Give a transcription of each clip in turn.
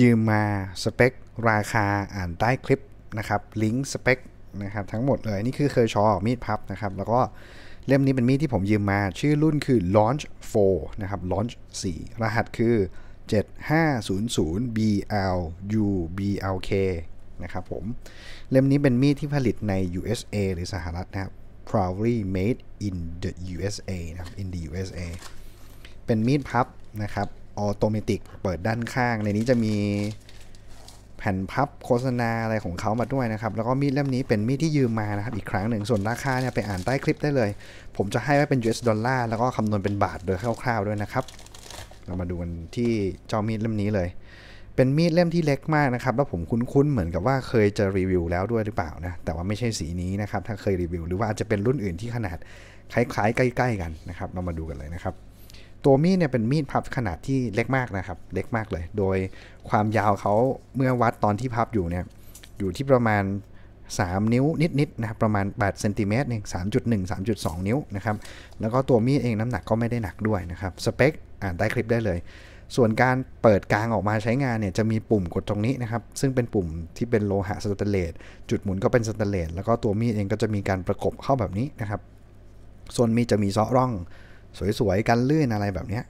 ยืมมาสเปคราคาอ่านใต้คลิปนะครับลิงก์สเปคนะครับทั้งหมดเลยนี่คือเคยชอมีดพับนะครับแล้วก็เล่มนี้เป็นมีดที่ผมยืมมาชื่อรุ่นคือ Launch 4 นะครับ Launch 4 รหัสคือ 7500 BLUBLK นะครับผมเล่มนี้เป็นมีดที่ผลิตใน USA หรือสหรัฐนะครับ Proudly made in the USA นะครับ in the USA เป็นมีดพับนะครับออโตเมติกเปิดด้านข้างในนี้จะมีแผ่นพับโฆษณาอะไรของเขามาด้วยนะครับแล้วก็มีดเล่มนี้เป็นมีดที่ยืมมานะครับอีกครั้งหนึ่งส่วนราคาเนี่ยไปอ่านใต้คลิปได้เลยผมจะให้ไว้เป็น US ดอลลาร์แล้วก็คำนวณเป็นบาทโดยคร่าวๆด้วยนะครับเรามาดูกันที่เจ้ามีดเล่มนี้เลยเป็นมีดเล่มที่เล็กมากนะครับแล้วผมคุ้นๆเหมือนกับว่าเคยจะรีวิวแล้วด้วยหรือเปล่านะแต่ว่าไม่ใช่สีนี้นะครับถ้าเคยรีวิวหรือว่าอาจจะเป็นรุ่นอื่นที่ขนาดคล้ายๆใกล้ๆกันนะครับเรามาดูกันเลยนะครับตัวมีดเนี่ยเป็นมีดพับขนาดที่เล็กมากนะครับเล็กมากเลยโดยความยาวเขาเมื่อวัดตอนที่พับอยู่เนี่ยอยู่ที่ประมาณ3นิ้วนิดๆนะครับประมาณ8เซนติเมตรเอง 3.1 3.2 นิ้วนะครับแล้วก็ตัวมีดเองน้ำหนักก็ไม่ได้หนักด้วยนะครับสเปคอ่านใต้คลิปได้เลยส่วนการเปิดกลางออกมาใช้งานเนี่ยจะมีปุ่มกดตรงนี้นะครับซึ่งเป็นปุ่มที่เป็นโลหะสแตนเลสจุดหมุนก็เป็นสแตนเลสแล้วก็ตัวมีดเองก็จะมีการประกบเข้าแบบนี้นะครับส่วนมีดจะมีเซาะร่องสวยๆกันลื่นอะไรแบบนี้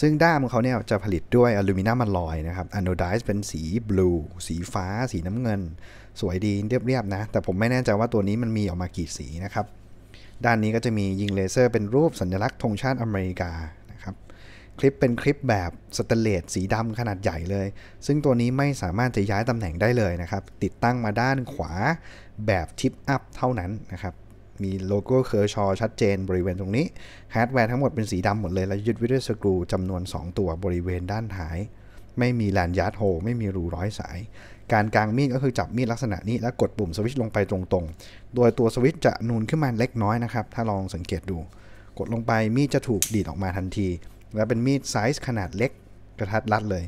ซึ่งด้ามของเขาเนี่ยจะผลิตด้วยอลูมิเนียมอลอยนะครับอโนไดซ์เป็นสีบลูสีฟ้าสีน้ำเงินสวยดีเรียบๆนะแต่ผมไม่แน่ใจว่าตัวนี้มันมีออกมากี่สีนะครับด้านนี้ก็จะมียิงเลเซอร์เป็นรูปสัญลักษณ์ธงชาติอเมริกานะครับคลิปเป็นคลิปแบบสแตนเลสสีดำขนาดใหญ่เลยซึ่งตัวนี้ไม่สามารถจะย้ายตำแหน่งได้เลยนะครับติดตั้งมาด้านขวาแบบทิปอัพเท่านั้นนะครับมีโลโก้เคอร์ชอชัดเจนบริเวณตรงนี้ฮาร์ดแวร์ทั้งหมดเป็นสีดำหมดเลยแล้วยึดด้วยสกรูจำนวน2ตัวบริเวณด้านท้ายไม่มีแลนยาร์ดโฮไม่มีรูร้อยสายการกางมีดก็คือจับมีดลักษณะนี้แล้วกดปุ่มสวิตช์ลงไปตรงๆโดยตัวสวิตช์จะนูนขึ้นมาเล็กน้อยนะครับถ้าลองสังเกตดูกดลงไปมีดจะถูกดีดออกมาทันทีและเป็นมีดไซส์ขนาดเล็กกระทัดรัดเลย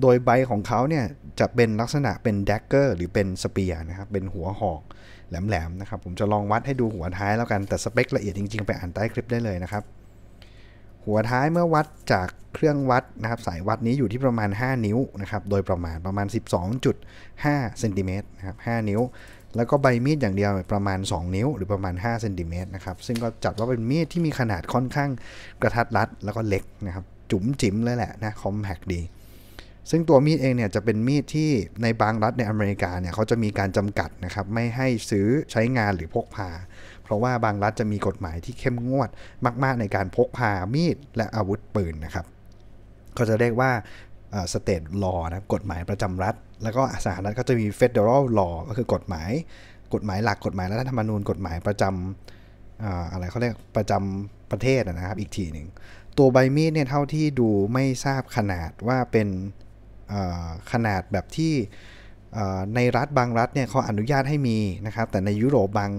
โดยใบของเขาเนี่ยจะเป็นลักษณะเป็นแดกเกอร์หรือเป็นสเปียร์นะครับเป็นหัวหอกแหลมๆนะครับผมจะลองวัดให้ดูหัวท้ายแล้วกันแต่สเปคละเอียดจริงๆไปอ่านใต้คลิปได้เลยนะครับหัวท้ายเมื่อวัดจากเครื่องวัดนะครับสายวัดนี้อยู่ที่ประมาณ5นิ้วนะครับโดยประมาณ 12.5 เซนติเมตรนะครับ5นิ้วแล้วก็ใบมีดอย่างเดียวประมาณ2นิ้วหรือประมาณ5เซนติเมตรนะครับซึ่งก็จัดว่าเป็นมีดที่มีขนาดค่อนข้างกระทัดรัดแล้วก็เล็กนะครับจุ๋มจิ๋มเลยแหละนะคอมแพคดีซึ่งตัวมีดเองเนี่ยจะเป็นมีดที่ในบางรัฐในอเมริกาเนี่ยเขาจะมีการจำกัดนะครับไม่ให้ซื้อใช้งานหรือพกพาเพราะว่าบางรัฐจะมีกฎหมายที่เข้มงวดมากๆในการพกพามีดและอาวุธปืนนะครับเขาจะเรียกว่าstate law นะกฎหมายประจำรัฐแล้วก็สหรัฐก็จะมี federal law ก็คือกฎหมายหลักกฎหมายรัฐธรรมนูญกฎหมายประจำอะไรเขาเรียกประจำประเทศนะครับอีกทีหนึ่งตัวใบมีดเนี่ยเท่าที่ดูไม่ทราบขนาดว่าเป็นขนาดแบบที่ในรัฐบางรัฐเนี่ยเขาอนุญาตให้มีนะครับแต่ในยุโรปบาง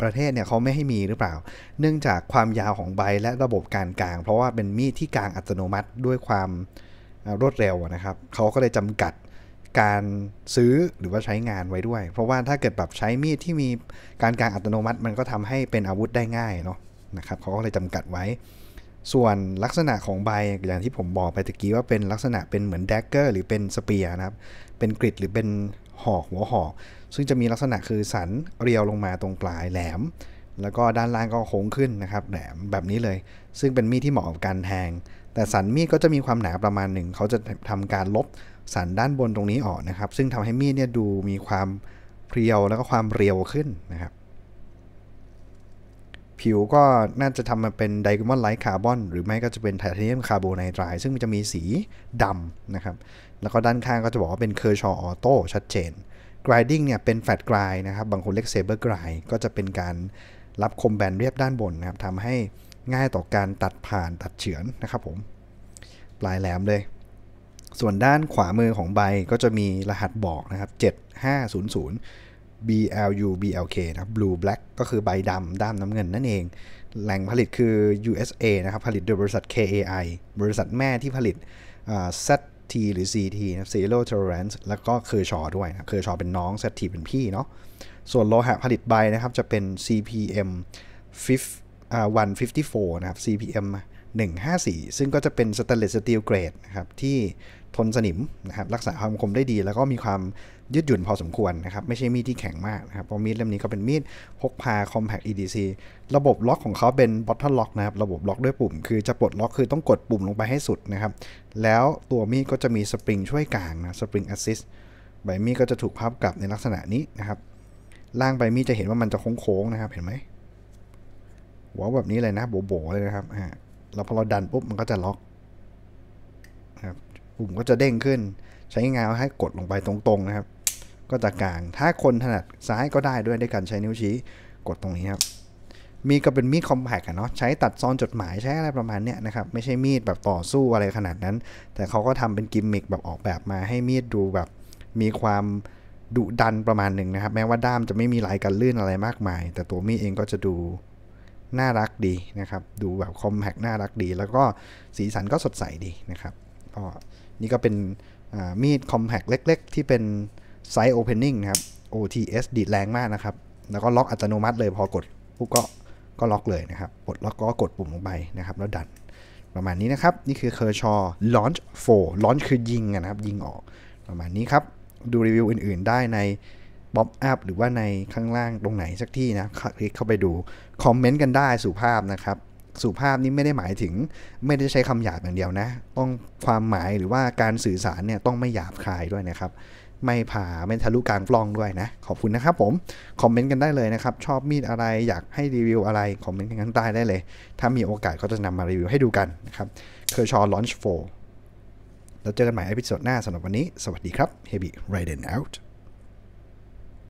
ประเทศเนี่ยเขาไม่ให้มีหรือเปล่าเนื่องจากความยาวของใบและระบบการกางเพราะว่าเป็นมีดที่กางอัตโนมัติด้วยความรวดเร็วนะครับเขาก็เลยจำกัดการซื้อหรือว่าใช้งานไว้ด้วยเพราะว่าถ้าเกิดแบบใช้มีดที่มีการกางอัตโนมัติมันก็ทำให้เป็นอาวุธได้ง่ายเนาะนะครับเขาก็เลยจำกัดไว้ส่วนลักษณะของใบอย่างที่ผมบอกไปตะกี้ว่าเป็นลักษณะเป็นเหมือนแดกเกอร์หรือเป็นสเปียร์นะครับเป็นกริดหรือเป็นหอกหัวหอกซึ่งจะมีลักษณะคือสันเรียวลงมาตรงปลายแหลมแล้วก็ด้านล่างก็โค้งขึ้นนะครับแหลมแบบนี้เลยซึ่งเป็นมีดที่เหมาะกับการแทงแต่สันมีดก็จะมีความหนาประมาณหนึ่งเขาจะทำการลบสันด้านบนตรงนี้ออกนะครับซึ่งทำให้มีดเนี่ยดูมีความเรียวแล้วก็ความเรียวขึ้นนะครับผิวก็น่าจะทำมาเป็นไดมอนด์ไลท์คาร์บอนหรือไม่ก็จะเป็นไทเทเนียมคาร์โบไนไตรด์ซึ่งมันจะมีสีดำนะครับแล้วก็ด้านข้างก็จะบอกว่าเป็นเคอร์ชอออโต้ชัดเจนกรายดิ้งเนี่ยเป็นแฟลตกรายนะครับบางคนเรียกเซเบอร์กรายก็จะเป็นการรับคมแบนเรียบด้านบนนะครับทำให้ง่ายต่อการตัดผ่านตัดเฉือนนะครับผมปลายแหลมเลยส่วนด้านขวามือของใบก็จะมีรหัสบอกนะครับ7500BLUBLK นะ BLUBLK ก็คือใบดำด้ามน้ำเงินนั่นเองแหล่งผลิตคือ USA นะครับผลิตโดยบริษัท KAI บริษัทแม่ที่ผลิตZT หรือ CT นะ Zero Tolerance แล้วก็เคอร์ชอด้วยนะเคอร์ชอเป็นน้อง ZT เป็นพี่เนาะส่วนโลหะผลิตใบนะครับจะเป็น CPM 154 นะครับ CPM 154ซึ่งก็จะเป็นสแตนเลสสตีลเกรดนะครับที่ ทนสนิมนะครับรักษาความคมได้ดีแล้วก็มีความยืดหยุ่นพอสมควรนะครับไม่ใช่มีดที่แข็งมากนะครับเพราะมีดเล่มนี้ก็เป็นมีดพกพา compact edc ระบบล็อกของเขาเป็น bottle lock นะครับระบบล็อกด้วยปุ่มคือจะปลดล็อกคือต้องกดปุ่มลงไปให้สุดนะครับแล้วตัวมีดก็จะมีสปริงช่วยกลางนะสปริง assist ใบมีดก็จะถูกพับกลับในลักษณะนี้นะครับล่างใบมีดจะเห็นว่ามันจะโค้งๆนะครับเห็นไหมว้าวแบบนี้เลยนะโบ๋ๆเลยนะครับแล้วพอเราดันปุ๊บมันก็จะล็อกนะครับปุ่มก็จะเด้งขึ้นใช้งานให้กดลงไปตรงๆนะครับก็จะกลางถ้าคนถนัดซ้ายก็ได้ด้วยการใช้นิ้วชี้กดตรงนี้ครับมีก็เป็นมีดคอมแพคเนาะใช้ตัดซอนจดหมายใช้อะไรประมาณเนี้ยนะครับไม่ใช่มีดแบบต่อสู้อะไรขนาดนั้นแต่เขาก็ทำเป็นกิมมิคแบบออกแบบมาให้มีดดูแบบมีความดุดันประมาณหนึ่งนะครับแม้ว่าด้ามจะไม่มีลายกันลื่นอะไรมากมายแต่ตัวมีดเองก็จะดูน่ารักดีนะครับดูแบบคอมแพคน่ารักดีแล้วก็สีสันก็สดใสดีนะครับก็นี่ก็เป็นมีดคอมแพคเล็กๆที่เป็นไซส์โอเพนนิ่งนะครับ OTS ดีดแรงมากนะครับแล้วก็ล็อกอัตโนมัติเลยพอกดปุ๊บก็ล็อกเลยนะครับกดล็อกก็กดปุ่มลงไปนะครับแล้วดันประมาณนี้นะครับนี่คือ Kershaw Launch 4 Launch คือยิงนะครับยิงออกประมาณนี้ครับดูรีวิวอื่นๆได้ในป๊อปอัพหรือว่าในข้างล่างตรงไหนสักที่นะคลิกเข้าไปดูคอมเมนต์กันได้สุภาพนะครับสุภาพนี้ไม่ได้หมายถึงไม่ได้ใช้คำหยาบอย่างเดียวนะต้องความหมายหรือว่าการสื่อสารเนี่ยต้องไม่หยาบคายด้วยนะครับไม่ผ่าไม่ทะลุกลางปล้องด้วยนะขอบคุณนะครับผมคอมเมนต์กันได้เลยนะครับชอบมีดอะไรอยากให้รีวิวอะไรคอมเมนต์กันข้างใต้ได้เลยถ้ามีโอกาสก็จะนำมารีวิวให้ดูกันนะครับKershaw Launch 4แล้วเจอกันใหม่ใน episode หน้าสำหรับวันนี้สวัสดีครับ Heavy Raiden out